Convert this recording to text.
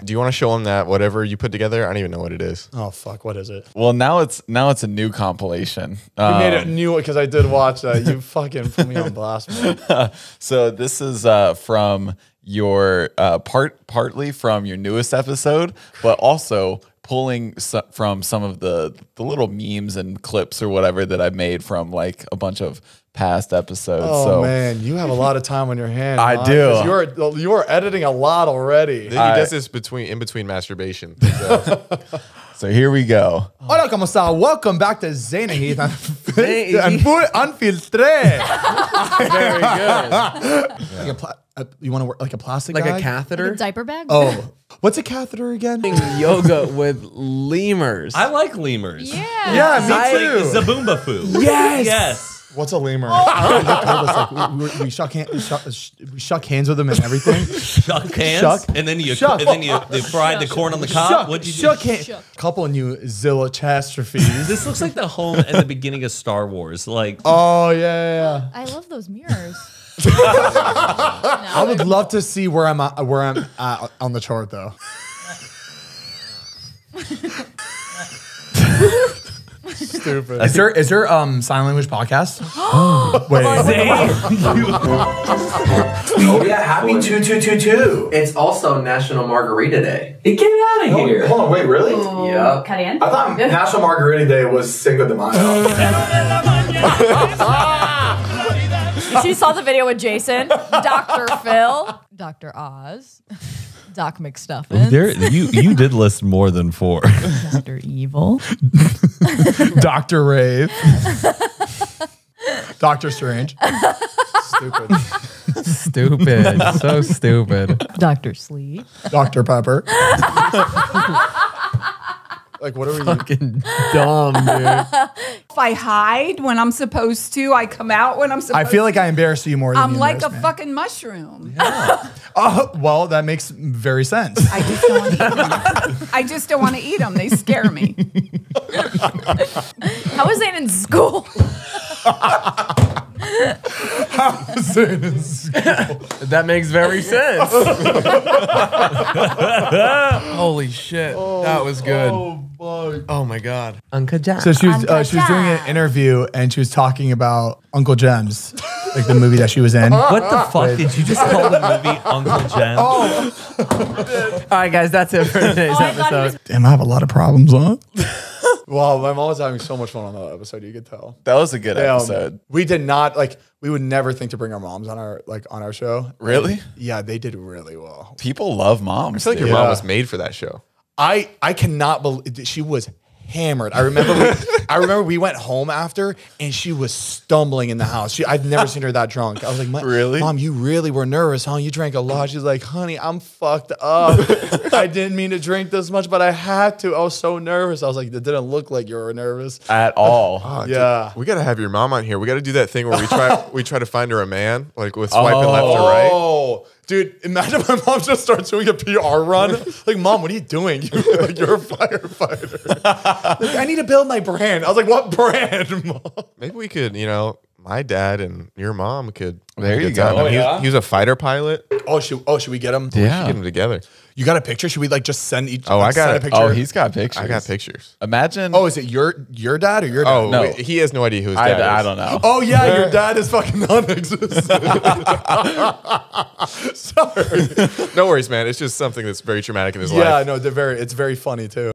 Okay. Do you want to show them that whatever you put together? I don't even know what it is. Oh fuck, what is it? Well, now it's a new compilation. You made it new because I did watch that. You fucking put me on blast, man. So this is from your partly from your newest episode, but also pulling from some of the little memes and clips or whatever that I've made from like a bunch of past episodes. Oh so, man, you have a lot of time on your hands. I do. You're editing a lot already. Then he does this in between masturbation. So, so here we go. Hola, ¿cómo está? Welcome back to Zane & Heath Unfiltered. Very good. Yeah. You want to work like a plastic like bag? A catheter? Like a diaper bag? Oh. What's a catheter again? Yoga with lemurs. I like lemurs. Yeah. Yeah, me too. Zaboomba foo. Yes. Yes. What's a lemur? We shook hands with them and everything. Shook hands? And then you fried the corn on the cob? What'd you do? Shook. Couple of new zillotastrophes. This looks like the home at the beginning of Star Wars. Like, oh, yeah. I love those mirrors. No, I would love to see where I'm on the chart, though. Stupid. Is there sign language podcast? Wait. Oh yeah, happy 2222. It's also National Margarita Day. Get out of here. Hold on, wait, really? Yeah. I thought National Margarita Day was Cinco de Mayo. She saw the video with Jason, Dr. Phil, Dr. Oz, Doc McStuffins. There, you did list more than four. Dr. Evil. Dr. Rave. Dr. Strange. Stupid. Stupid. So stupid. Dr. Sleep. Dr. Pepper. Like, what are we fucking dumb, dude? If I hide when I'm supposed to, I come out when I'm supposed to. I feel like I embarrass you more than I'm like a fucking mushroom. Yeah. Well, that makes very sense. I just don't want to eat them. I just don't want to eat them. They scare me. How was Zane in school? That makes very sense. Holy shit. Oh, that was good. Oh my God. Uncle Jem's. So she was doing an interview and she was talking about Uncle Jem's, like the movie that she was in. What the fuck did you just call the movie Uncle Jem's? Oh. All right, guys, that's it for today's episode. Damn, I have a lot of problems, huh? Wow, my mom was having so much fun on that episode. You could tell that was a good episode. We did not We would never think to bring our moms on our on our show. Really? And, yeah, they did really well. People love moms. I feel like your mom was made for that show. I cannot believe she was hammered. I remember we went home after and she was stumbling in the house. I've never seen her that drunk. I was like, really? Mom, you really were nervous, huh? You drank a lot. She's like, honey, I'm fucked up. I didn't mean to drink this much, but I had to. I was so nervous. I was like, it didn't look like you were nervous at all. Oh, yeah, dude, we gotta have your mom on here. We gotta do that thing where we try to find her a man, like with swiping left or right. Oh, dude, imagine my mom just starts doing a PR run. Like, mom, what are you doing? You're a firefighter. Like, I need to build my brand. I was like, what brand, mom? Maybe we could, you know. My dad and your mom could. There you go. Oh, he was a fighter pilot. Oh, should we get him? Yeah. We should get him together. You got a picture? Should we like just send each? Oh, I got a picture. Oh, he's got pictures. I got pictures. Imagine. Oh, is it your dad or your dad? Oh, no. Wait, he has no idea who his dad is. I don't know. Oh yeah, your dad is fucking non-existent. Sorry. No worries, man. It's just something that's very traumatic in his life. Yeah, no, it's very funny too.